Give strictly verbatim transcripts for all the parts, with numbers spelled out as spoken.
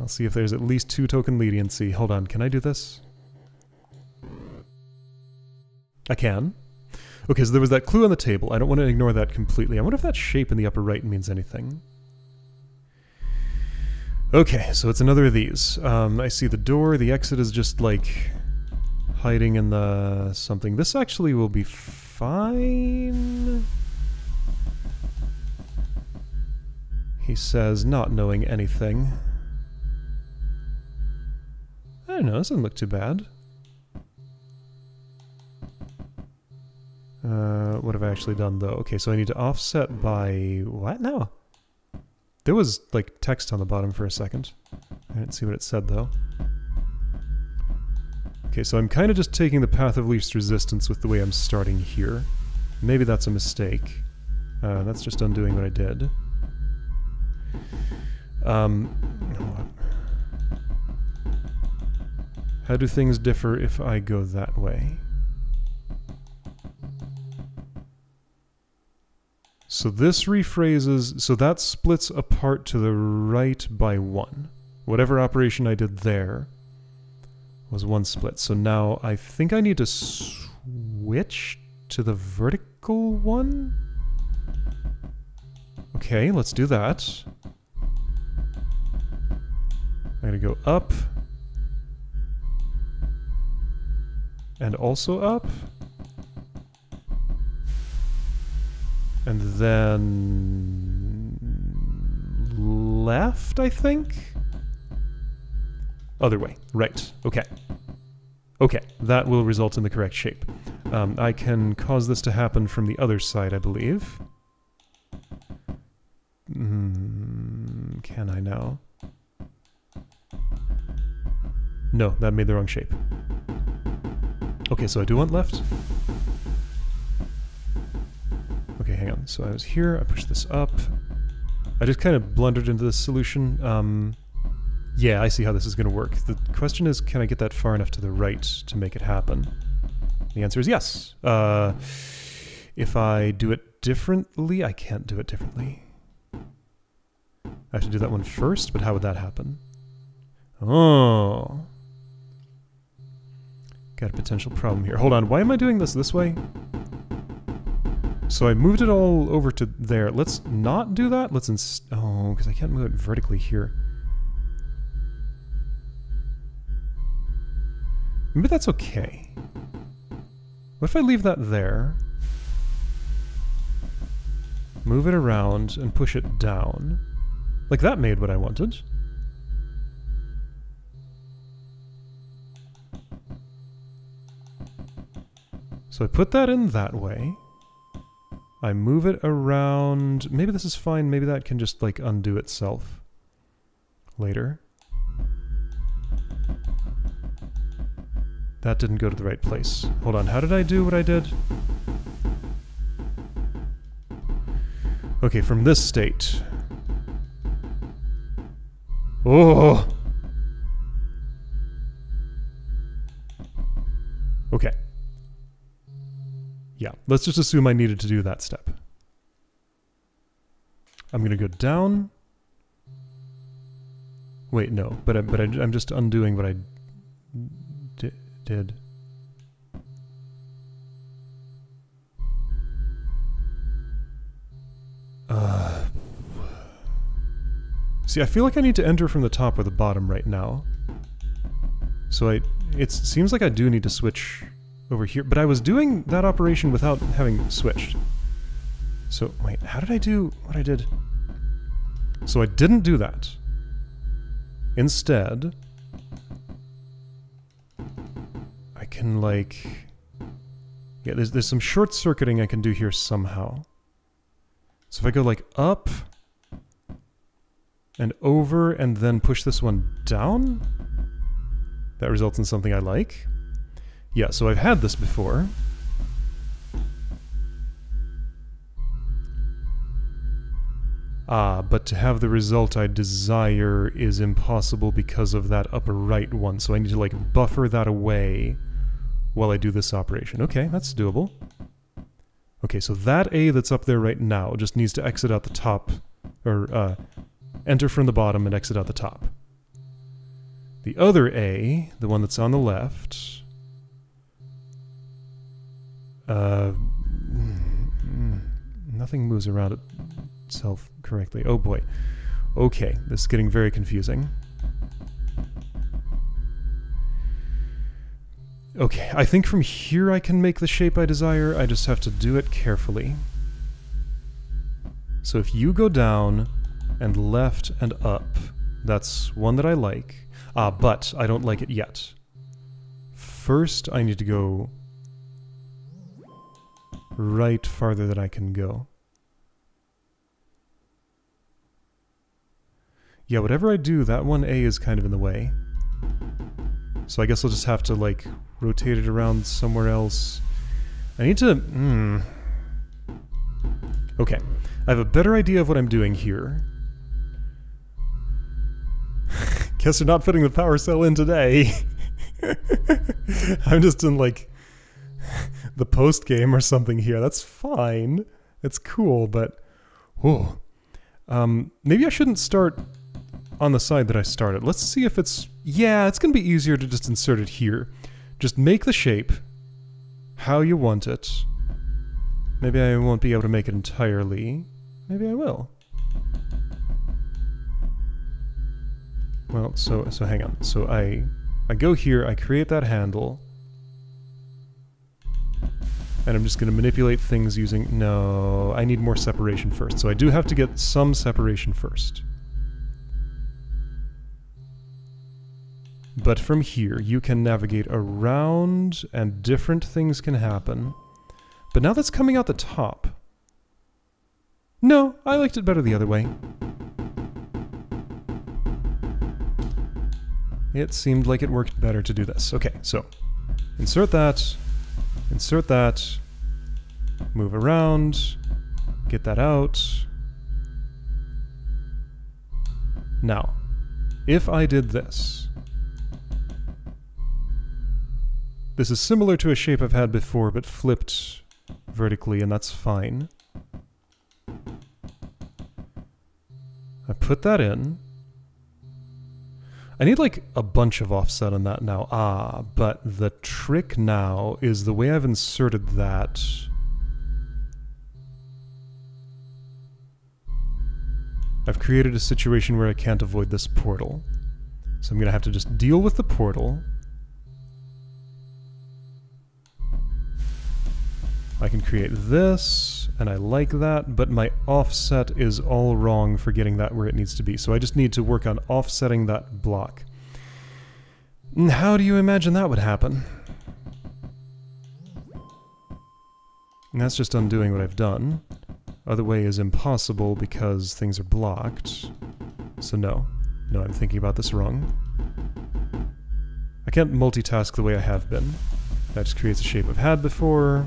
I'll see if there's at least two token leniency. Hold on, can I do this? I can. Okay, so there was that clue on the table. I don't want to ignore that completely. I wonder if that shape in the upper right means anything. Okay, so it's another of these. Um, I see the door. The exit is just like hiding in the something. This actually will be fine. He says, not knowing anything. I don't know, this doesn't look too bad. Uh, what have I actually done though? Okay, so I need to offset by... what now? There was, like, text on the bottom for a second. I didn't see what it said though. Okay, so I'm kind of just taking the path of least resistance with the way I'm starting here. Maybe that's a mistake. Uh, that's just undoing what I did. Um, how do things differ if I go that way? So this rephrases, so that splits apart to the right by one. Whatever operation I did there was one split. So now I think I need to switch to the vertical one? Okay, let's do that. I'm gonna go up. And also up. And then... left, I think? Other way. Right. Okay. Okay, that will result in the correct shape. Um, I can cause this to happen from the other side, I believe. Mm, can I now? No, that made the wrong shape. Okay, so I do want left. Okay, hang on. So I was here, I pushed this up. I just kind of blundered into this solution. Um, yeah, I see how this is going to work. The question is, can I get that far enough to the right to make it happen? The answer is yes. Uh, if I do it differently, I can't do it differently. I have to do that one first, but how would that happen? Oh... got a potential problem here. Hold on, why am I doing this this way? So I moved it all over to there. Let's not do that. Let's inst- oh, because I can't move it vertically here. Maybe that's okay. What if I leave that there? Move it around and push it down. Like that made what I wanted. So I put that in that way. I move it around. Maybe this is fine. Maybe that can just like undo itself later. That didn't go to the right place. Hold on. How did I do what I did? Okay, from this state. Oh! Okay. Yeah, let's just assume I needed to do that step. I'm gonna go down. Wait, no, but, I, but I, I'm just undoing what I di did. Uh, see, I feel like I need to enter from the top or the bottom right now. So I, it seems like I do need to switch over here, but I was doing that operation without having switched. So, wait, how did I do what I did? So I didn't do that. Instead, I can like... yeah, there's, there's some short-circuiting I can do here somehow. So if I go like up and over and then push this one down, that results in something I like. Yeah, so I've had this before. Ah, but to have the result I desire is impossible because of that upper right one, so I need to like buffer that away while I do this operation. Okay, that's doable. Okay, so that A that's up there right now just needs to exit out the top, or uh, enter from the bottom and exit out the top. The other A, the one that's on the left, uh, nothing moves around itself correctly. Oh boy. Okay, this is getting very confusing. Okay, I think from here I can make the shape I desire. I just have to do it carefully. So if you go down and left and up, that's one that I like. Ah, but I don't like it yet. First, I need to go right farther than I can go. Yeah, whatever I do, that one A is kind of in the way. So I guess I'll just have to, like, rotate it around somewhere else. I need to... Mm. Okay. I have a better idea of what I'm doing here. Guess we're not putting the power cell in today. I'm just in, like, the post game or something here. That's fine. It's cool, but... Whoa. Um, maybe I shouldn't start on the side that I started. Let's see if it's... Yeah, it's going to be easier to just insert it here. Just make the shape how you want it. Maybe I won't be able to make it entirely. Maybe I will. Well, so so hang on. So I I go here, I create that handle. And I'm just going to manipulate things using... No, I need more separation first. So I do have to get some separation first. But from here, you can navigate around, and different things can happen. But now that's coming out the top. No, I liked it better the other way. It seemed like it worked better to do this. Okay, so insert that, insert that, move around, get that out. Now, if I did this... This is similar to a shape I've had before, but flipped vertically, and that's fine. I put that in. I need, like, a bunch of offset on that now. Ah, but the trick now is the way I've inserted that. I've created a situation where I can't avoid this portal. So I'm gonna have to just deal with the portal. I can create this, and I like that, but my offset is all wrong for getting that where it needs to be. So I just need to work on offsetting that block. And how do you imagine that would happen? And that's just undoing what I've done. Other way is impossible because things are blocked. So no. No, I'm thinking about this wrong. I can't multitask the way I have been. That just creates a shape I've had before.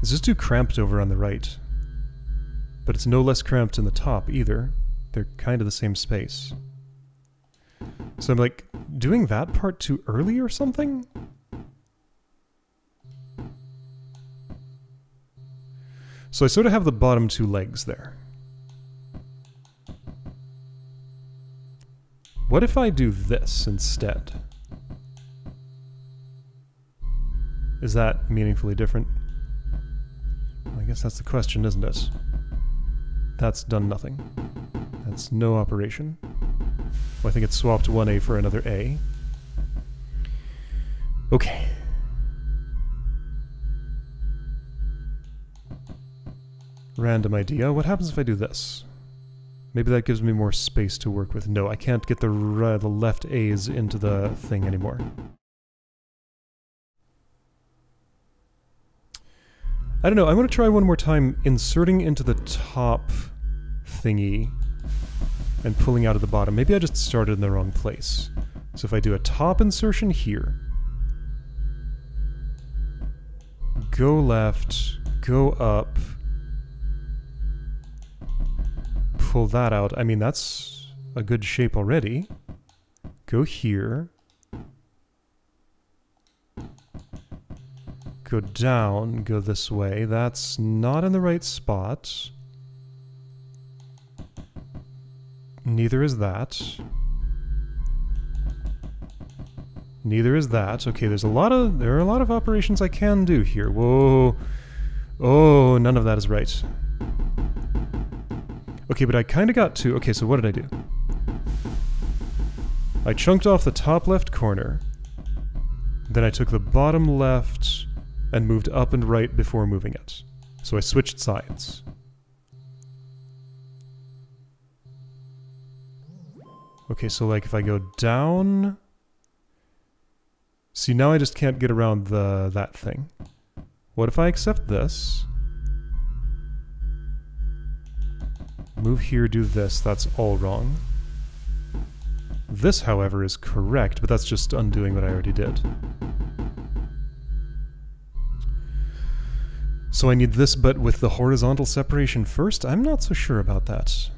It's just too cramped over on the right. But it's no less cramped in the top either. They're kind of the same space. So I'm like, doing that part too early or something? So I sort of have the bottom two legs there. What if I do this instead? Is that meaningfully different? I guess that's the question, isn't it? That's done nothing. That's no operation. Well, I think it swapped one A for another A. Okay. Random idea. What happens if I do this? Maybe that gives me more space to work with. No, I can't get the, uh, the left A's into the thing anymore. I don't know, I'm going to try one more time inserting into the top thingy and pulling out of the bottom. Maybe I just started in the wrong place. So if I do a top insertion here, go left, go up, pull that out. I mean, that's a good shape already. Go here. Go down, go this way. That's not in the right spot. Neither is that. Neither is that. Okay, there's a lot of there are a lot of operations I can do here. Whoa. Oh, none of that is right. Okay, but I kind of got two. Okay, so what did I do? I chunked off the top left corner. Then I took the bottom left and moved up and right before moving it. So I switched sides. Okay, so like if I go down... See, now I just can't get around the that thing. What if I accept this? Move here, do this. That's all wrong. This, however, is correct, but that's just undoing what I already did. So I need this, but with the horizontal separation first? I'm not so sure about that.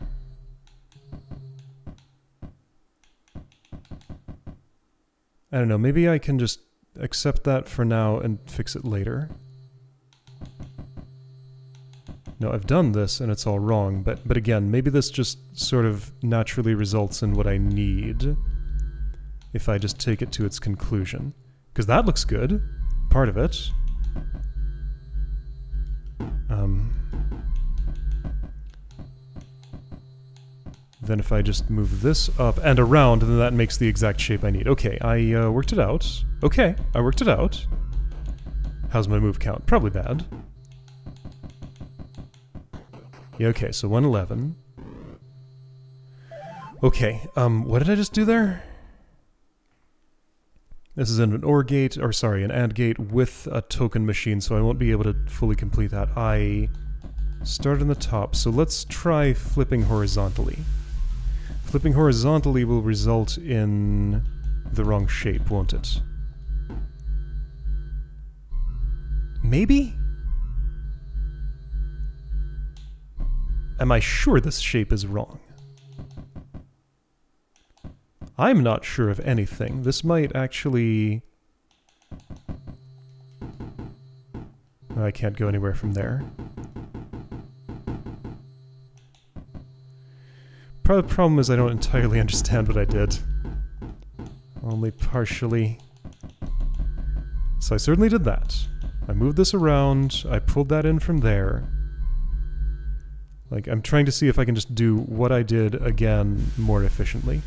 I don't know, maybe I can just accept that for now and fix it later. No, I've done this and it's all wrong, but, but again, maybe this just sort of naturally results in what I need if I just take it to its conclusion. Because that looks good, part of it. Um, then if I just move this up and around, then that makes the exact shape I need. Okay, I uh, worked it out. Okay, I worked it out. How's my move count? Probably bad. Yeah, okay, so one eleven. Okay, um, what did I just do there? This is an OR gate, or sorry, an AND gate with a token machine, so I won't be able to fully complete that. I start in the top, so let's try flipping horizontally. Flipping horizontally will result in the wrong shape, won't it? Maybe? Am I sure this shape is wrong? I'm not sure of anything. This might actually... Oh, I can't go anywhere from there. The problem is I don't entirely understand what I did. Only partially. So I certainly did that. I moved this around, I pulled that in from there. Like, I'm trying to see if I can just do what I did again more efficiently.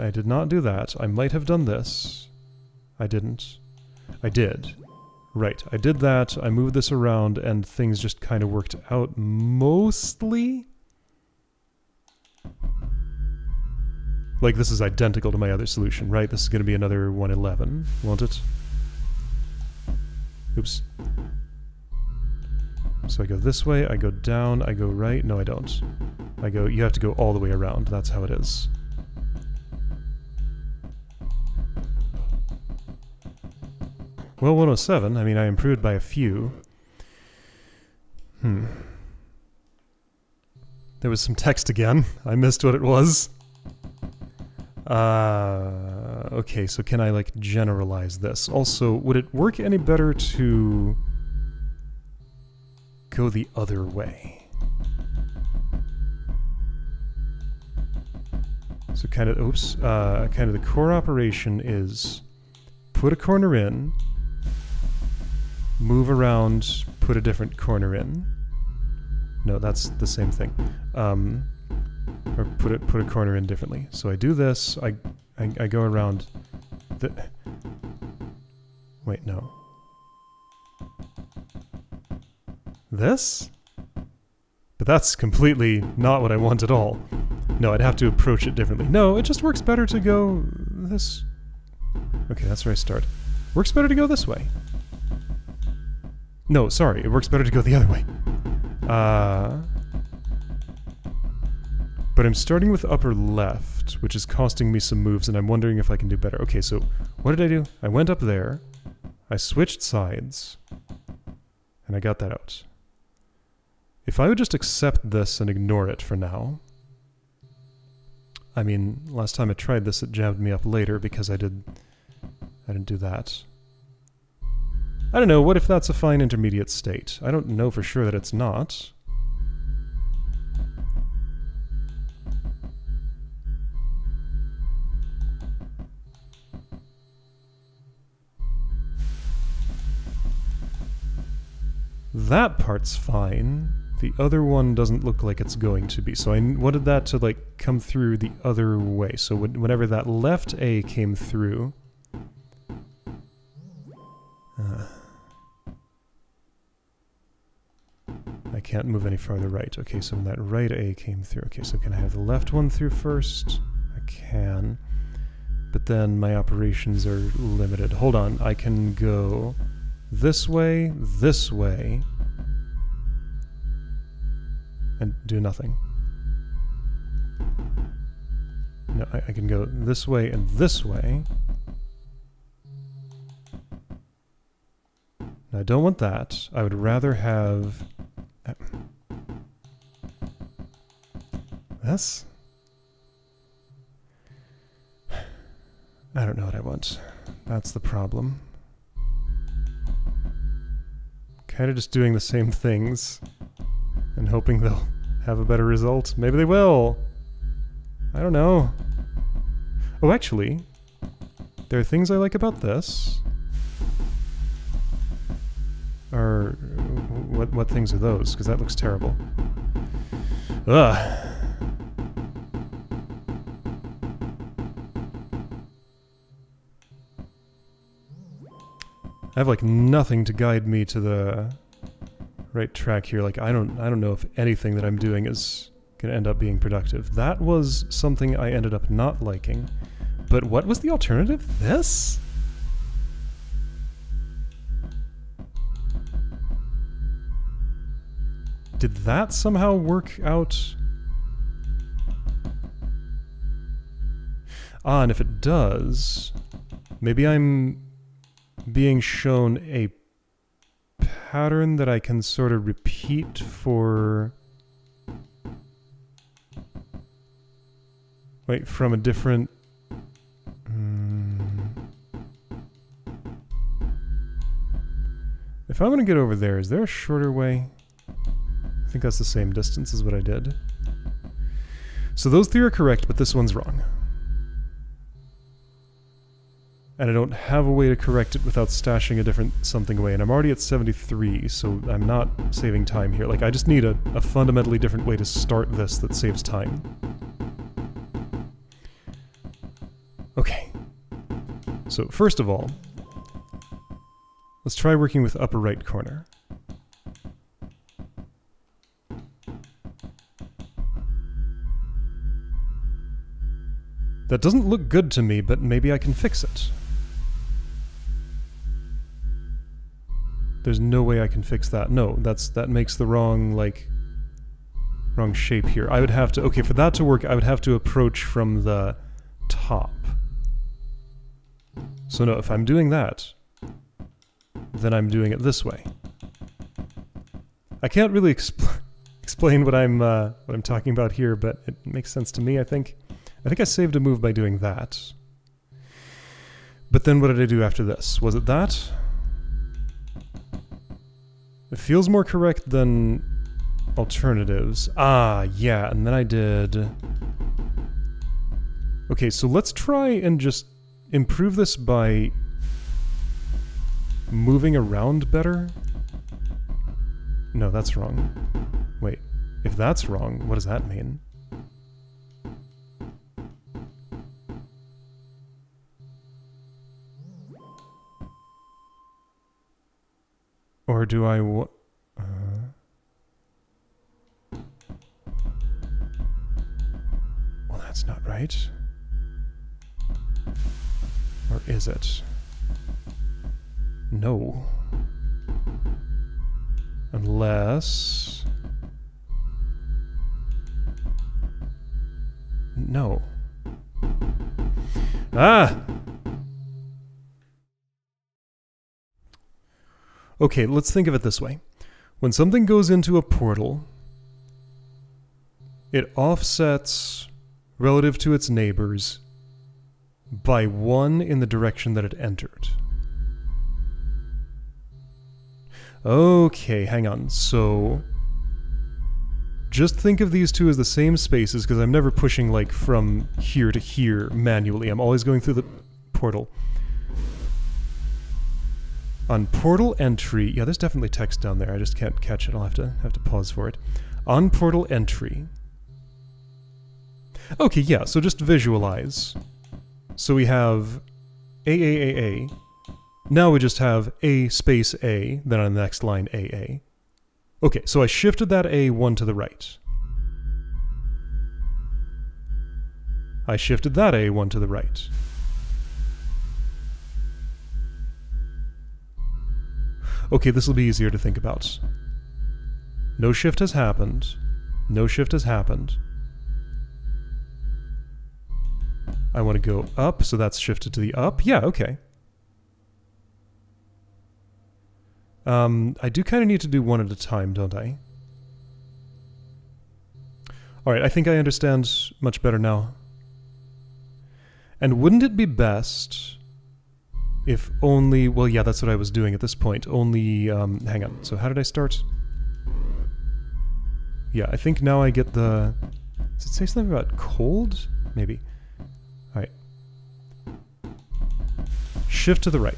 I did not do that. I might have done this. I didn't. I did. Right, I did that, I moved this around, and things just kind of worked out mostly. Like, this is identical to my other solution, right? This is going to be another one eleven, won't it? Oops. So I go this way, I go down, I go right. No, I don't. I go, you have to go all the way around, that's how it is. Well, one oh seven, I mean, I improved by a few. Hmm. There was some text again. I missed what it was. Uh, okay, so can I, like, generalize this? Also, would it work any better to go the other way? So kind of, oops, uh, kind of the core operation is put a corner in, move around, put a different corner in. No, that's the same thing. Um, or put it put a corner in differently. So I do this. I I, I go around. The wait, no. This? But that's completely not what I want at all. No, I'd have to approach it differently. No, it just works better to go this. Okay, that's where I start. Works better to go this way. No, sorry, it works better to go the other way. Uh, but I'm starting with upper left, which is costing me some moves, and I'm wondering if I can do better. Okay, so what did I do? I went up there, I switched sides, and I got that out. If I would just accept this and ignore it for now... I mean, last time I tried this, it jammed me up later because I did... I didn't do that. I don't know, what if that's a fine intermediate state? I don't know for sure that it's not. That part's fine. The other one doesn't look like it's going to be, so I wanted that to like come through the other way. So whenever that left A came through... Uh, I can't move any farther right. Okay, so when that right A came through... Okay, so can I have the left one through first? I can. But then my operations are limited. Hold on, I can go... this way, this way, and do nothing. No, I, I can go this way and this way. Now, I don't want that. I would rather have this. I don't know what I want. That's the problem. Kind of just doing the same things and hoping they'll have a better result. Maybe they will. I don't know. Oh, actually, there are things I like about this. Or what? What things are those? Because that looks terrible. Ugh. I have like nothing to guide me to the right track here. Like I don't I don't know if anything that I'm doing is gonna end up being productive. That was something I ended up not liking. But what was the alternative? This? Did that somehow work out? Ah, and if it does, maybe I'm being shown a pattern that I can sort of repeat for... Wait, from a different... Um, if I'm gonna get over there, is there a shorter way? I think that's the same distance as what I did. So those three are correct, but this one's wrong. And I don't have a way to correct it without stashing a different something away. And I'm already at seventy-three, so I'm not saving time here. Like, I just need a, a fundamentally different way to start this that saves time. Okay. So, first of all, let's try working with upper right corner. That doesn't look good to me, but maybe I can fix it. There's no way I can fix that. No, that's that makes the wrong, like, wrong shape here. I would have to, okay, for that to work, I would have to approach from the top. So no, if I'm doing that, then I'm doing it this way. I can't really expl- explain what I'm, uh, what I'm talking about here, but it makes sense to me, I think. I think I saved a move by doing that. But then what did I do after this? Was it that? It feels more correct than alternatives. Ah, yeah, and then I did... Okay, so let's try and just improve this by moving around better. No, that's wrong. Wait, if that's wrong, what does that mean? Or do I wa- uh. Well, that's not right. Or is it? No. Unless... No. Ah! Okay, let's think of it this way. When something goes into a portal, it offsets relative to its neighbors by one in the direction that it entered. Okay, hang on. So just think of these two as the same spaces, because I'm never pushing like from here to here manually. I'm always going through the portal. On portal entry, yeah, there's definitely text down there. I just can't catch it. I'll have to have to pause for it. On portal entry. Okay, yeah. So just visualize. So we have A A A A. Now we just have A space A, then on the next line A A. Okay, so I shifted that A one to the right. I shifted that A one to the right. Okay, this will be easier to think about. No shift has happened. No shift has happened. I want to go up, so that's shifted to the up. Yeah, okay. Um, I do kind of need to do one at a time, don't I? Alright, I think I understand much better now. And wouldn't it be best if only... Well, yeah, that's what I was doing at this point. Only... Um, hang on. So how did I start? Yeah, I think now I get the... Does it say something about cold? Maybe. Alright. Shift to the right.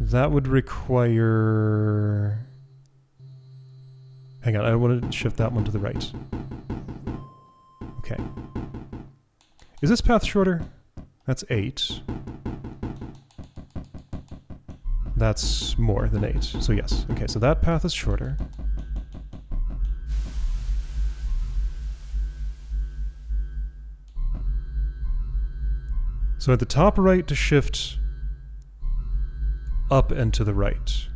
That would require... Hang on, I want to shift that one to the right. Okay. Is this path shorter? That's eight. That's more than eight, so yes. Okay, so that path is shorter. So at the top right to shift up and to the right.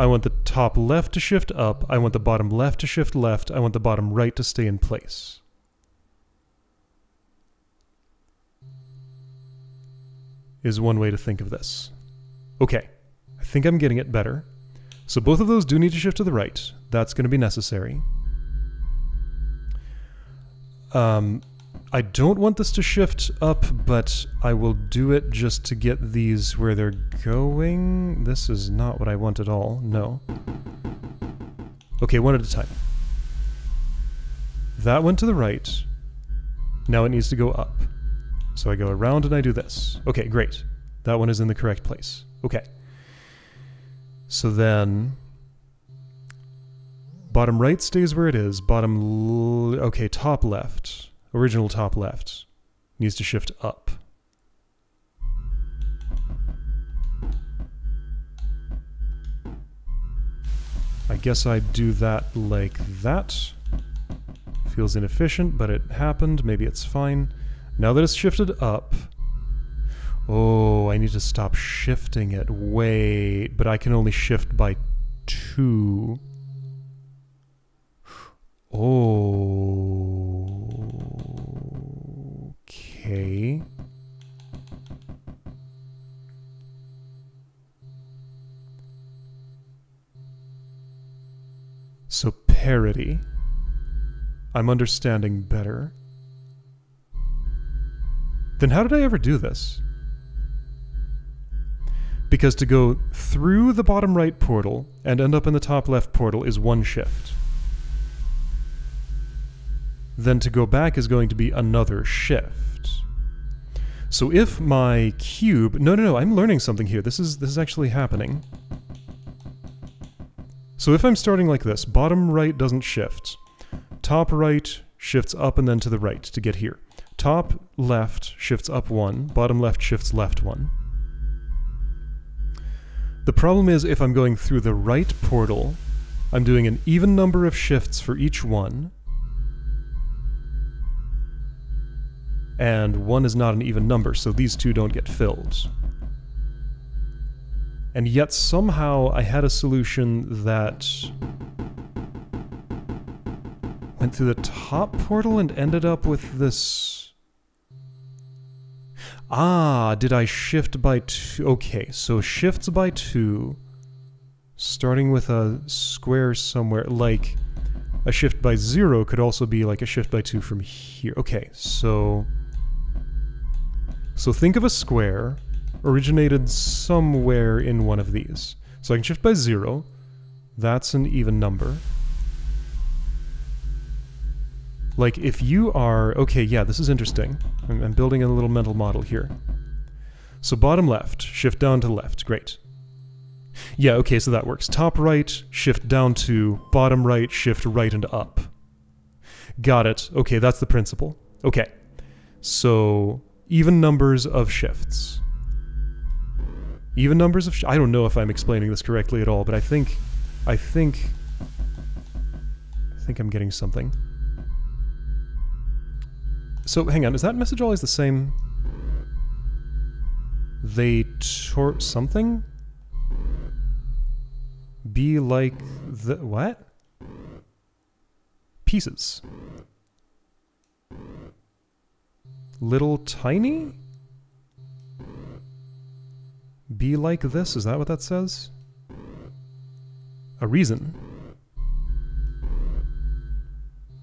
I want the top left to shift up, I want the bottom left to shift left, I want the bottom right to stay in place. Is one way to think of this. Okay, I think I'm getting it better. So both of those do need to shift to the right. That's going to be necessary. Um... I don't want this to shift up, but I will do it just to get these where they're going. This is not what I want at all, no. Okay, one at a time. That went to the right. Now it needs to go up. So I go around and I do this. Okay, great. That one is in the correct place. Okay. So then... Bottom right stays where it is. Bottom... L okay, top left. Original top left needs to shift up. I guess I do that like that. Feels inefficient, but it happened. Maybe it's fine. Now that it's shifted up... Oh, I need to stop shifting it. Wait, but I can only shift by two. Oh, okay. So parity. I'm understanding better. Then how did I ever do this? Because to go through the bottom right portal and end up in the top left portal is one shift. Then to go back is going to be another shift. So if my cube... No, no, no, I'm learning something here. This is, this is actually happening. So if I'm starting like this, bottom right doesn't shift. Top right shifts up and then to the right to get here. Top left shifts up one, bottom left shifts left one. The problem is if I'm going through the right portal, I'm doing an even number of shifts for each one, and one is not an even number, so these two don't get filled. And yet somehow I had a solution that went through the top portal and ended up with this... Ah, did I shift by two? Okay, so shifts by two, starting with a square somewhere, like a shift by zero could also be like a shift by two from here. Okay, so... So think of a square originated somewhere in one of these. So I can shift by zero. That's an even number. Like if you are... Okay, yeah, this is interesting. I'm, I'm building a little mental model here. So bottom left, shift down to left, great. Yeah, okay, so that works. Top right, shift down to bottom right, shift right and up. Got it. Okay, that's the principle. Okay, so... even numbers of shifts. Even numbers of sh I don't know if I'm explaining this correctly at all, but I think... I think... I think I'm getting something. So, hang on, is that message always the same? They tore something? Be like the... what? Pieces. Little tiny? Be like this, is that what that says? A reason.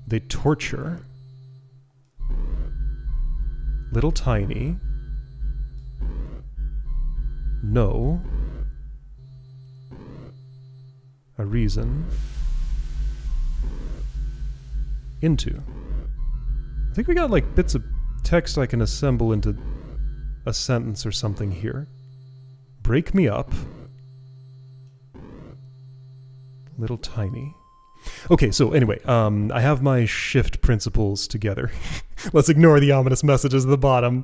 They torture. Little tiny. No. A reason. Into. I think we got like bits of text I can assemble into a sentence or something here. Break me up. Little tiny. Okay, so anyway, um, I have my shift principles together. Let's ignore the ominous messages at the bottom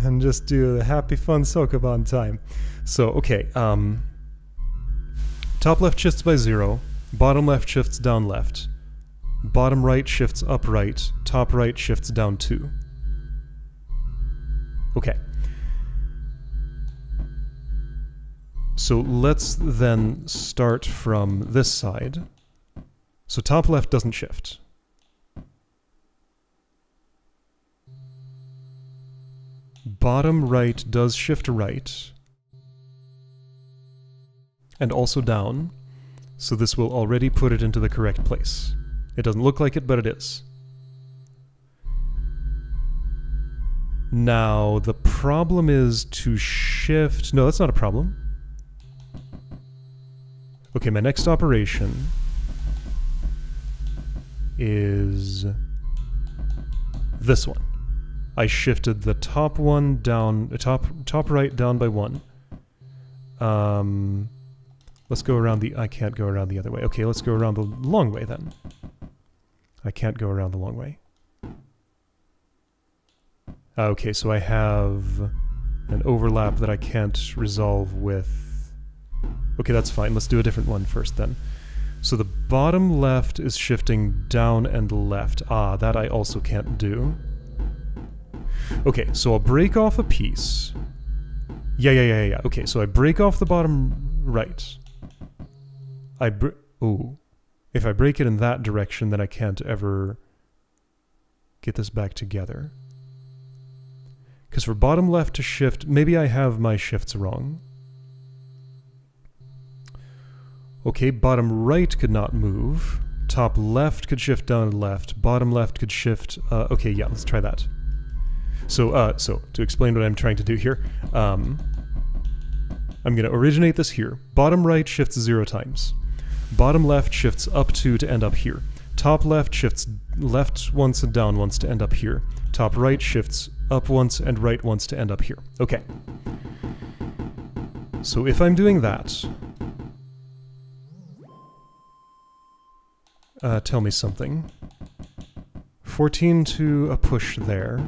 and just do the happy fun Sokoban time. So, okay, um, top left shifts by zero, bottom left shifts down left, bottom right shifts up right, top right shifts down two. Okay. So let's then start from this side. So top left doesn't shift. Bottom right does shift right. And also down. So this will already put it into the correct place. It doesn't look like it, but it is. Now, the problem is to shift... No, that's not a problem. Okay, my next operation is this one. I shifted the top one down, top, top right down by one. Um, let's go around the... I can't go around the other way. Okay, let's go around the long way then. I can't go around the long way. Okay, so I have an overlap that I can't resolve with... Okay, that's fine. Let's do a different one first, then. So the bottom left is shifting down and left. Ah, that I also can't do. Okay, so I'll break off a piece. Yeah, yeah, yeah, yeah. Okay, so I break off the bottom right. I br... Ooh. If I break it in that direction, then I can't ever get this back together. Because for bottom left to shift, maybe I have my shifts wrong. Okay, bottom right could not move. Top left could shift down and left. Bottom left could shift... Uh, okay, yeah, let's try that. So, uh, so to explain what I'm trying to do here, um, I'm going to originate this here. Bottom right shifts zero times. Bottom left shifts up two to end up here. Top left shifts left once and down once to end up here. Top right shifts up once and right once to end up here. Okay. So if I'm doing that... Uh, tell me something. fourteen to a push there.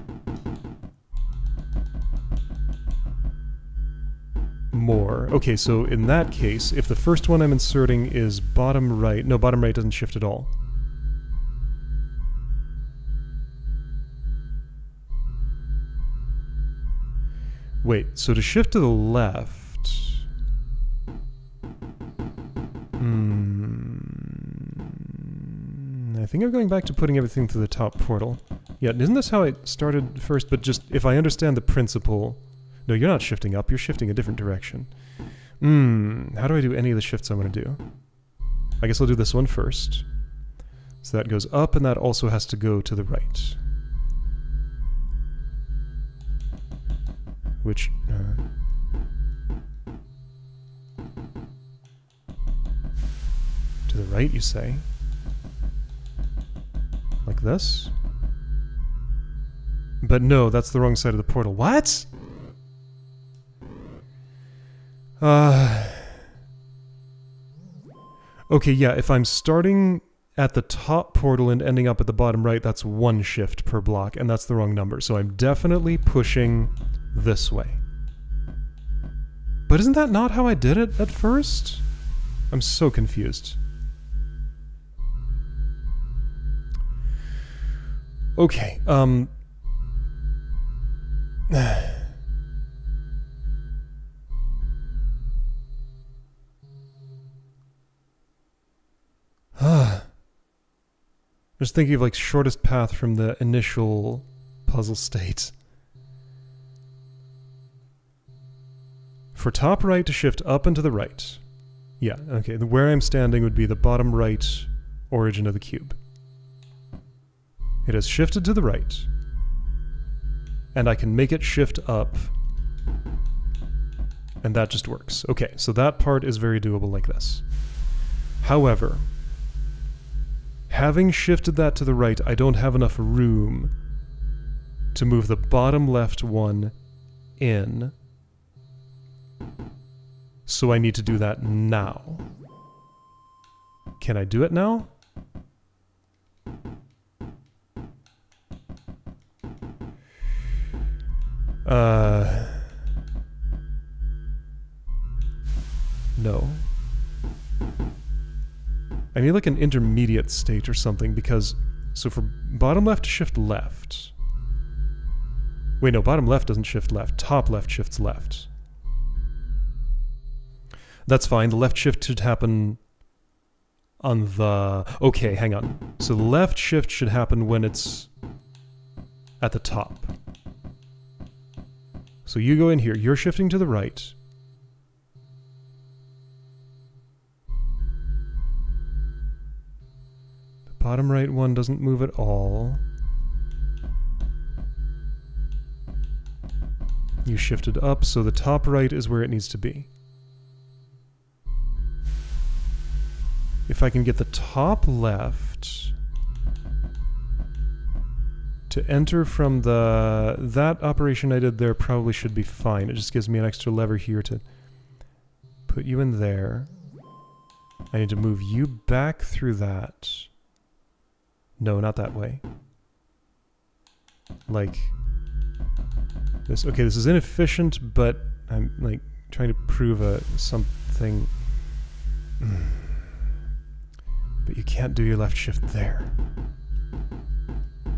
More. Okay, so in that case, if the first one I'm inserting is bottom right... No, bottom right doesn't shift at all. Wait, so to shift to the left... Mm, I think I'm going back to putting everything through the top portal. Yeah, isn't this how I started first? But just, if I understand the principle... No, you're not shifting up, you're shifting a different direction. Hmm, how do I do any of the shifts I want to do? I guess I'll do this one first. So that goes up, and that also has to go to the right. Which... Uh, to the right, you say? Like this? But no, that's the wrong side of the portal. What?! Uh... Okay, yeah, if I'm starting at the top portal and ending up at the bottom right, that's one shift per block, and that's the wrong number. So I'm definitely pushing this way. But isn't that not how I did it at first? I'm so confused. Okay, um... I'm just thinking of like shortest path from the initial puzzle state. For top right to shift up and to the right. Yeah, okay, the, where I'm standing would be the bottom right origin of the cube. It has shifted to the right. And I can make it shift up. And that just works. Okay, so that part is very doable like this. However, having shifted that to the right, I don't have enough room to move the bottom left one in. So I need to do that now. Can I do it now? Uh... No. I need like an intermediate state or something, because... So for bottom left, shift left. Wait, no, bottom left doesn't shift left. Top left shifts left. That's fine, the left shift should happen on the... Okay, hang on. So the left shift should happen when it's at the top. So you go in here, you're shifting to the right. Bottom right one doesn't move at all. You shifted up, so the top right is where it needs to be. If I can get the top left to enter from the... That operation I did there probably should be fine. It just gives me an extra lever here to put you in there. I need to move you back through that. No, not that way. Like this. Okay, this is inefficient, but I'm like trying to prove a something. But you can't do your left shift there.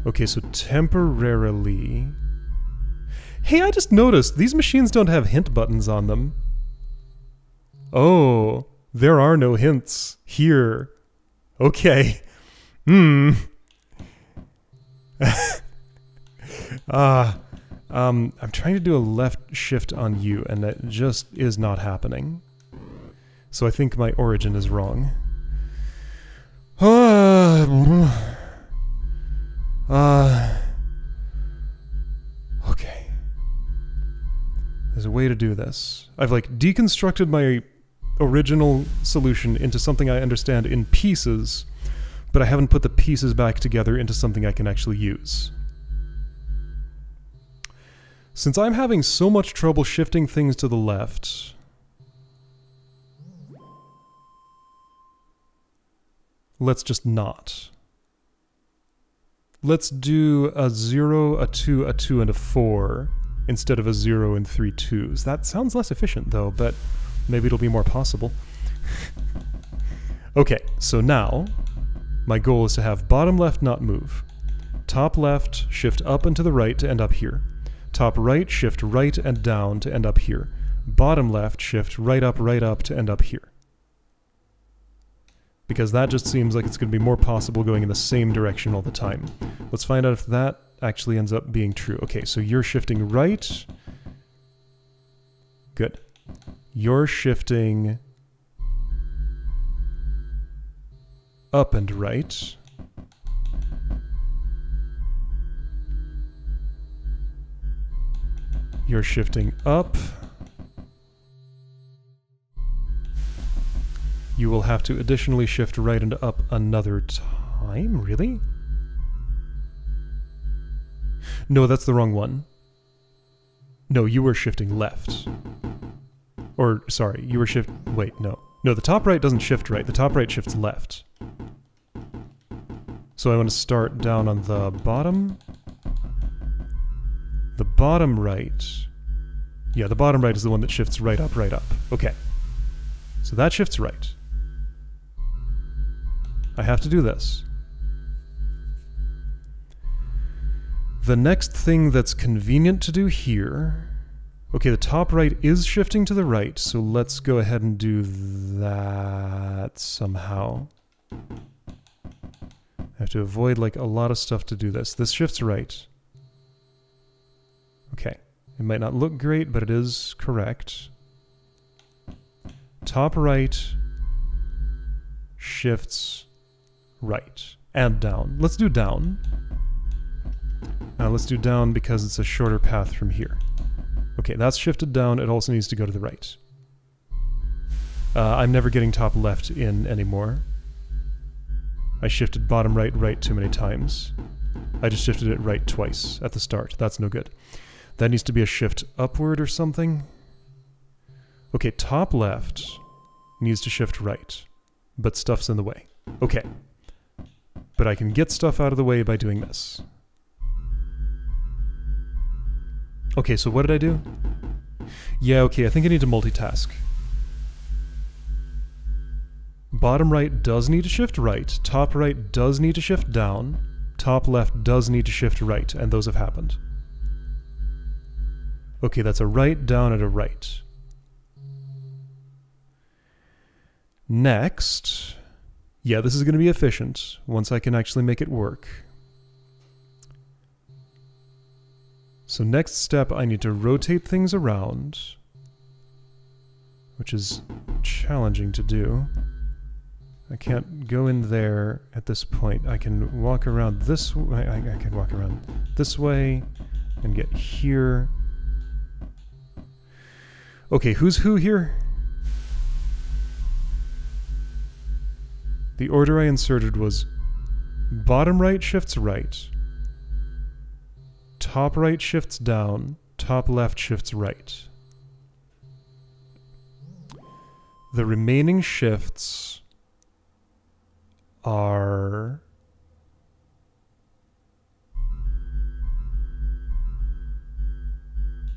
Okay, so temporarily. Hey, I just noticed these machines don't have hint buttons on them. Oh, there are no hints here. Okay. Hmm. Ah, uh, um, I'm trying to do a left shift on you, and that just is not happening. So I think my origin is wrong. Ah. Uh, uh, okay. There's a way to do this. I've like deconstructed my original solution into something I understand in pieces, but I haven't put the pieces back together into something I can actually use. Since I'm having so much trouble shifting things to the left, let's just not. Let's do a zero, a two, a two, and a four instead of a zero and three twos. That sounds less efficient though, but maybe it'll be more possible. Okay, so now, my goal is to have bottom left not move. Top left, shift up and to the right to end up here. Top right, shift right and down to end up here. Bottom left, shift right up, right up to end up here. Because that just seems like it's going to be more possible going in the same direction all the time. Let's find out if that actually ends up being true. Okay, so you're shifting right. Good. You're shifting... up and right. You're shifting up. You will have to additionally shift right and up another time? Really? No, that's the wrong one. No, you were shifting left. Or, sorry, you were shift... Wait, no. No, the top right doesn't shift right. The top right shifts left. So I want to start down on the bottom. The bottom right... Yeah, the bottom right is the one that shifts right up, right up. Okay. So that shifts right. I have to do this. The next thing that's convenient to do here... Okay, the top right is shifting to the right, so let's go ahead and do that somehow. I have to avoid, like, a lot of stuff to do this. This shifts right. Okay. It might not look great, but it is correct. Top right shifts right. And down. Let's do down. Now let's do down because it's a shorter path from here. Okay, that's shifted down. It also needs to go to the right. Uh, I'm never getting top left in anymore. I shifted bottom right right too many times. I just shifted it right twice at the start. That's no good. That needs to be a shift upward or something. Okay, top left needs to shift right, but stuff's in the way. Okay. But I can get stuff out of the way by doing this. Okay, so what did I do? Yeah, okay, I think I need to multitask. Bottom right does need to shift right, top right does need to shift down, top left does need to shift right, and those have happened. Okay, that's a right, down, and a right. Next... Yeah, this is going to be efficient, once I can actually make it work. So next step, I need to rotate things around, which is challenging to do. I can't go in there at this point. I can walk around this way, I, I can walk around this way and get here. Okay, who's who here? The order I inserted was bottom right shifts right. Top right shifts down, top left shifts right. The remaining shifts are...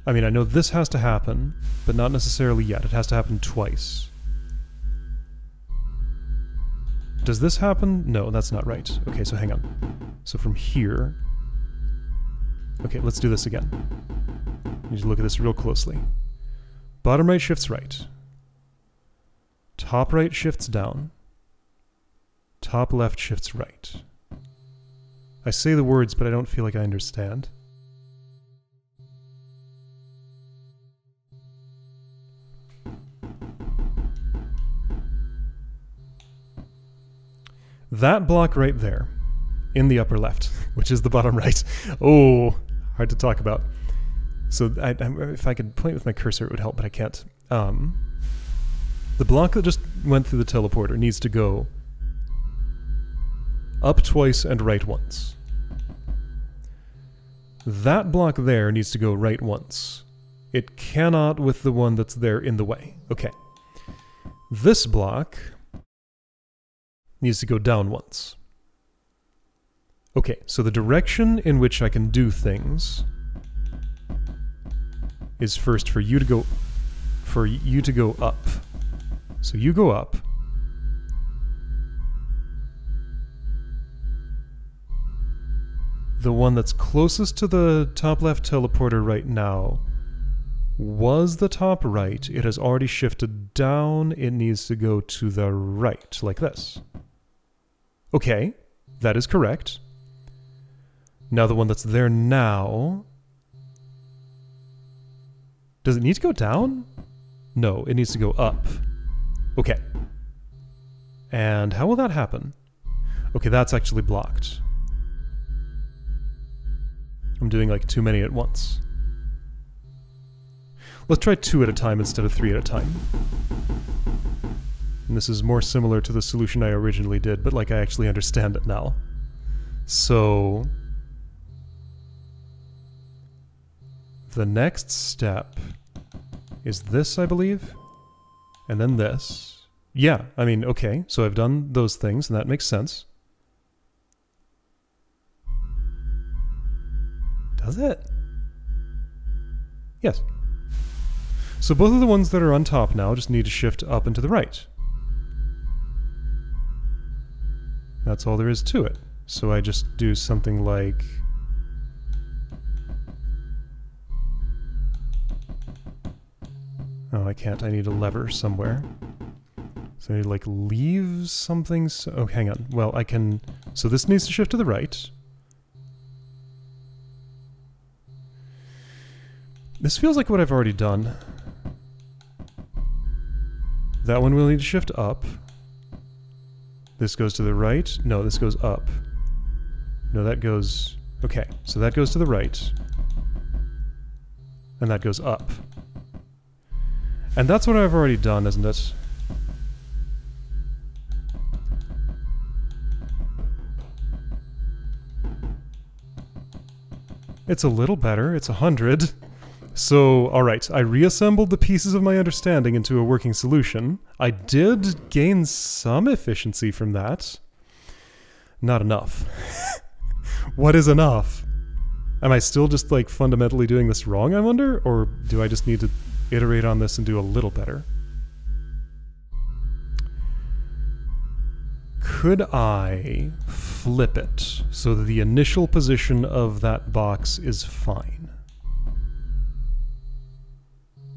I mean, I know this has to happen, but not necessarily yet. It has to happen twice. Does this happen? No, that's not right. Okay, so hang on. So from here... Okay, let's do this again. I need to look at this real closely. Bottom right shifts right. Top right shifts down. Top left shifts right. I say the words, but I don't feel like I understand. That block right there, in the upper left, which is the bottom right. Oh! Hard to talk about. So I, I, if I could point with my cursor, it would help, but I can't. Um, the block that just went through the teleporter needs to go up twice and right once. That block there needs to go right once. It cannot with the one that's there in the way. Okay. This block needs to go down once. Okay, so the direction in which I can do things is first for you to go for you to go up. So you go up. The one that's closest to the top left teleporter right now was the top right. It has already shifted down. It needs to go to the right, like this. Okay, that is correct. Now the one that's there now... Does it need to go down? No, it needs to go up. Okay. And how will that happen? Okay, that's actually blocked. I'm doing like too many at once. Let's try two at a time instead of three at a time. And this is more similar to the solution I originally did, but like I actually understand it now. So the next step is this, I believe, and then this. Yeah, I mean, okay, so I've done those things, and that makes sense. Does it? Yes. So both of the ones that are on top now just need to shift up and to the right. That's all there is to it. So I just do something like... Oh, I can't. I need a lever somewhere. So I need to, like, leave something... So oh, hang on. Well, I can... So this needs to shift to the right. This feels like what I've already done. That one will need to shift up. This goes to the right. No, this goes up. No, that goes... Okay, so that goes to the right. And that goes up. And that's what I've already done, isn't it? It's a little better. It's a hundred. So, alright, I reassembled the pieces of my understanding into a working solution. I did gain some efficiency from that. Not enough. What is enough? Am I still just, like, fundamentally doing this wrong, I wonder? Or do I just need to iterate on this and do a little better? Could I flip it so that the initial position of that box is fine?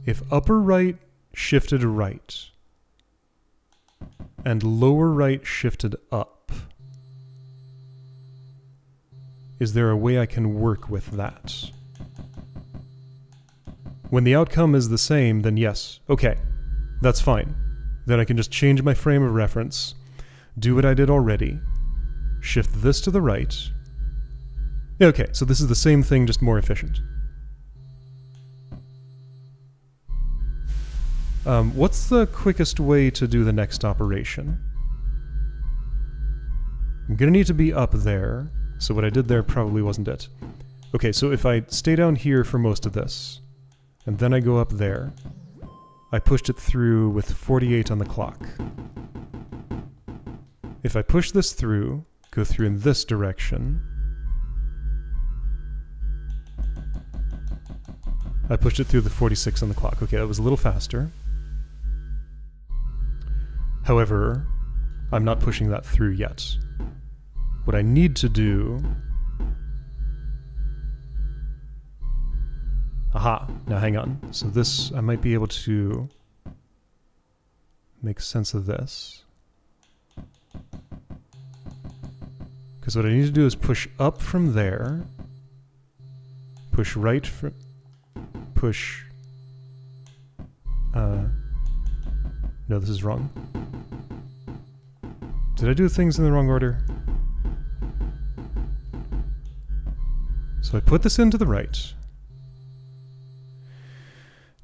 If upper right shifted right, and lower right shifted up, is there a way I can work with that? When the outcome is the same, then yes. Okay, that's fine. Then I can just change my frame of reference, do what I did already, shift this to the right. Okay, so this is the same thing, just more efficient. Um, what's the quickest way to do the next operation? I'm gonna need to be up there, so what I did there probably wasn't it. Okay, so if I stay down here for most of this, and then I go up there, I pushed it through with forty-eight on the clock. If I push this through, go through in this direction, I pushed it through the forty-six on the clock. Okay, that was a little faster. However, I'm not pushing that through yet. What I need to do... Aha! Now hang on. So this, I might be able to make sense of this. Because what I need to do is push up from there, push right from... push... Uh... No, this is wrong. Did I do things in the wrong order? So I put this into the right.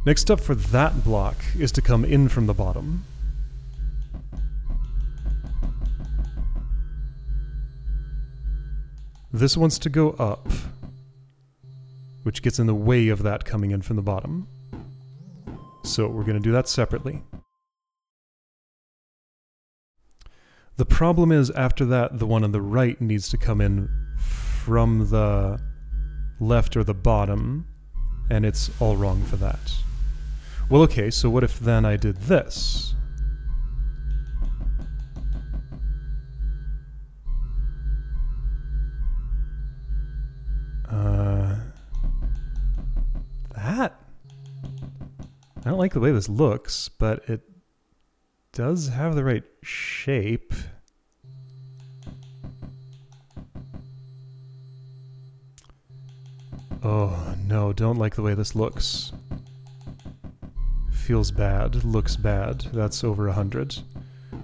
Next up for that block is to come in from the bottom. This wants to go up, which gets in the way of that coming in from the bottom. So we're going to do that separately. The problem is, after that, the one on the right needs to come in from the left or the bottom, and it's all wrong for that. Well, okay, so what if then I did this? Uh, that? I don't like the way this looks, but it does have the right shape. Oh no, don't like the way this looks. Feels bad, looks bad. That's over a hundred.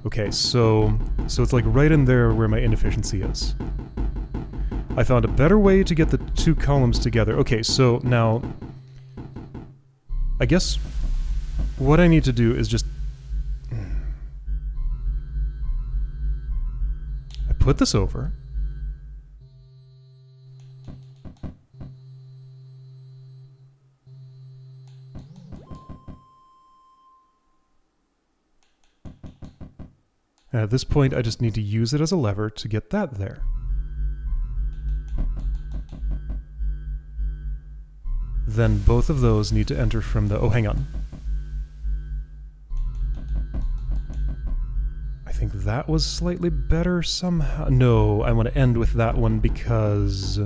Okay, so so it's like right in there where my inefficiency is. I found a better way to get the two columns together. Okay, so now I guess what I need to do is just... I put this over. And at this point, I just need to use it as a lever to get that there. Then both of those need to enter from the... Oh, hang on. I think that was slightly better somehow. No, I want to end with that one because...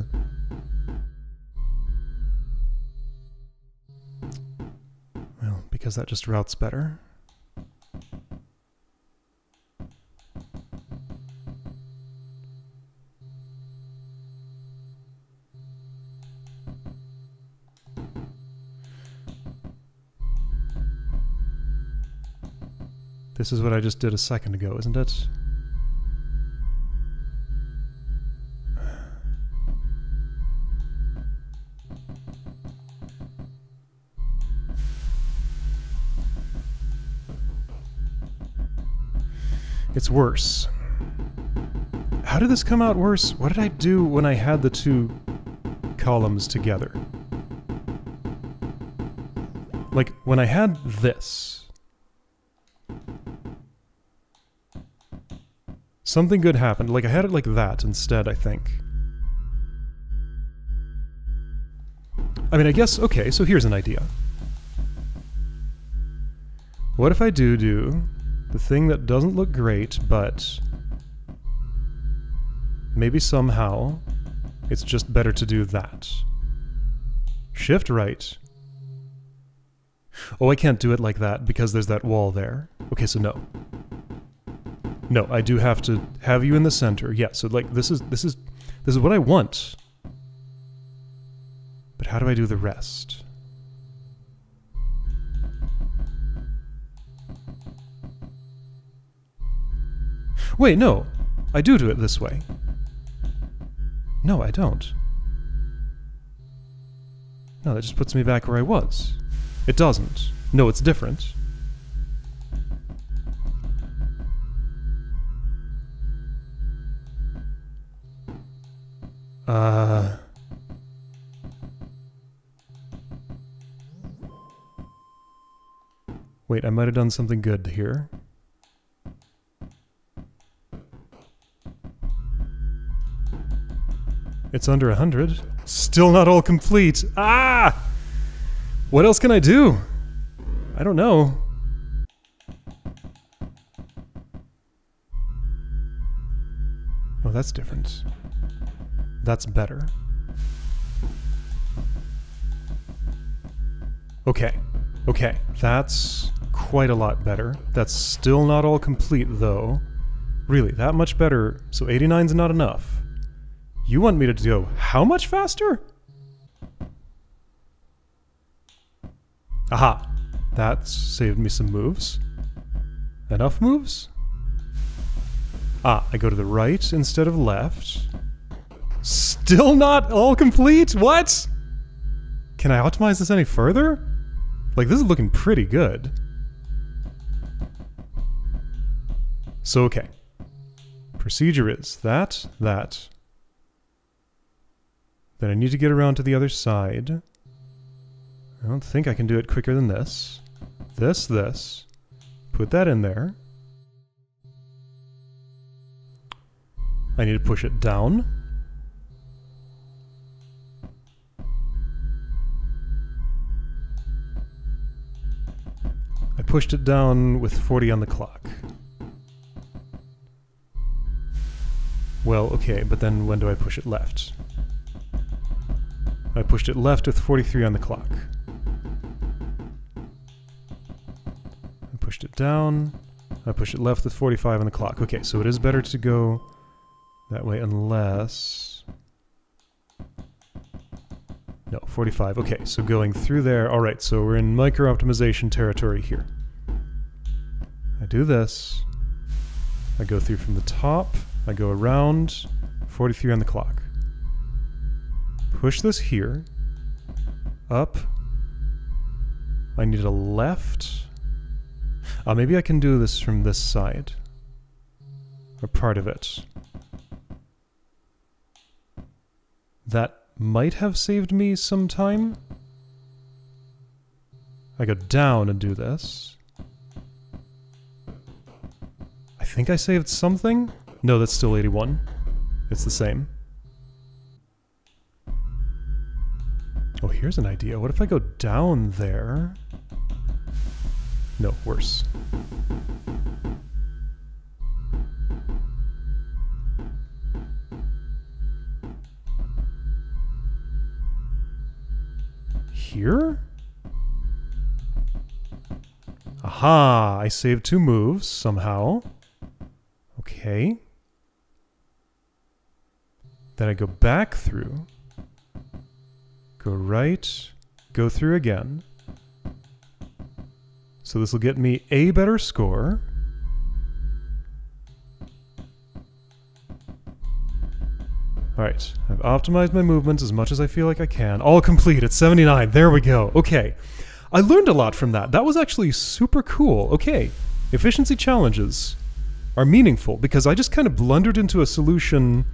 Well, because that just routes better. This is what I just did a second ago, isn't it? It's worse. How did this come out worse? What did I do when I had the two columns together? Like, when I had this... Something good happened. Like, I had it like that instead, I think. I mean, I guess, okay, so here's an idea. What if I do do the thing that doesn't look great, but maybe somehow it's just better to do that. Shift right. Oh, I can't do it like that because there's that wall there. Okay, so no. No, I do have to have you in the center. Yeah, so like this is this is this is what I want. But how do I do the rest? Wait, no. I do do it this way. No, I don't. No, that just puts me back where I was. It doesn't. No, it's different. Uh... Wait, I might have done something good here. It's under a hundred. Still not all complete. Ah! What else can I do? I don't know. Oh, that's different. That's better. Okay, okay, that's quite a lot better. That's still not all complete though. Really, that much better, so eighty-nine's not enough. You want me to go how much faster? Aha, that saved me some moves. Enough moves? Ah, I go to the right instead of left. Still not all complete? What? Can I optimize this any further? Like, this is looking pretty good. So, okay. Procedure is that, that. Then I need to get around to the other side. I don't think I can do it quicker than this. This, this. Put that in there. I need to push it down. I pushed it down with forty on the clock. Well, okay, but then when do I push it left? I pushed it left with forty-three on the clock. I pushed it down. I pushed it left with forty-five on the clock. Okay, so it is better to go that way unless... No, forty-five. Okay, so going through there. All right, so we're in micro-optimization territory here. I do this. I go through from the top. I go around. forty-three on the clock. Push this here. Up. I need a left. Uh, maybe I can do this from this side. Or part of it. That might have saved me some time. I go down and do this. I think I saved something? No, that's still eighty-one. It's the same. Oh, here's an idea. What if I go down there? No, worse. Here? Aha! I saved two moves somehow. Okay. Then I go back through. Go right. Go through again. So this will get me a better score. Alright, I've optimized my movements as much as I feel like I can. All complete at seventy-nine. There we go. Okay. I learned a lot from that. That was actually super cool. Okay. Efficiency challenges are meaningful because I just kind of blundered into a solution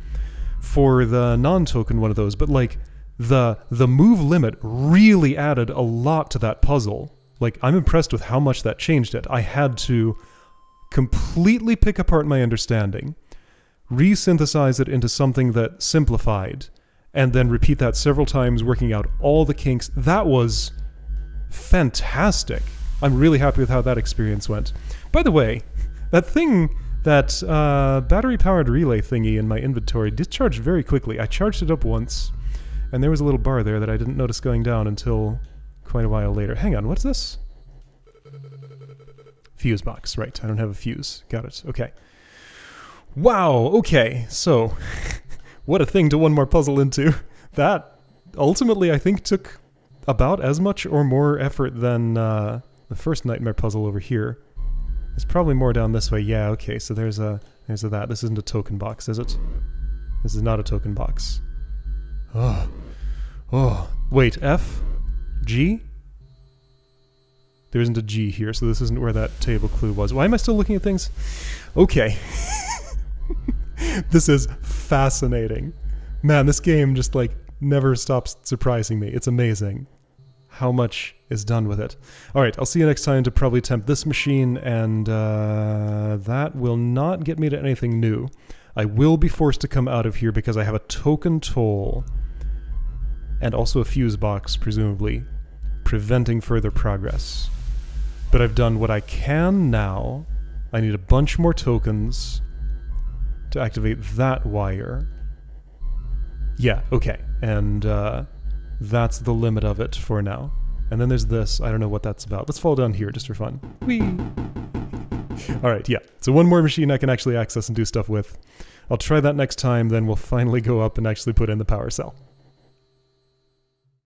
for the non-token one of those, but like the the move limit really added a lot to that puzzle. Like, I'm impressed with how much that changed it. I had to completely pick apart my understanding, resynthesize it into something that simplified, and then repeat that several times, working out all the kinks. That was fantastic. I'm really happy with how that experience went. By the way, that thing, that uh, battery-powered relay thingy in my inventory discharged very quickly. I charged it up once, and there was a little bar there that I didn't notice going down until quite a while later. Hang on, what's this? Fuse box, right. I don't have a fuse. Got it. Okay. Wow, okay, so what a thing to one more puzzle into. That ultimately I think took about as much or more effort than uh, the first nightmare puzzle over here. There's probably more down this way. Yeah, okay, so there's a there's a that. This isn't a token box, is it? This is not a token box. Oh, oh. Wait, F? G? There isn't a G here, so this isn't where that table clue was. Why am I still looking at things? Okay. This is fascinating. Man, this game just, like, never stops surprising me. It's amazing how much is done with it. Alright, I'll see you next time to probably tempt this machine, and uh, that will not get me to anything new. I will be forced to come out of here because I have a token toll, and also a fuse box, presumably, preventing further progress. But I've done what I can now. I need a bunch more tokens to activate that wire. Yeah, okay. And uh, that's the limit of it for now. And then there's this. I don't know what that's about. Let's fall down here just for fun. Whee! Alright, yeah. So one more machine I can actually access and do stuff with. I'll try that next time, then we'll finally go up and actually put in the power cell.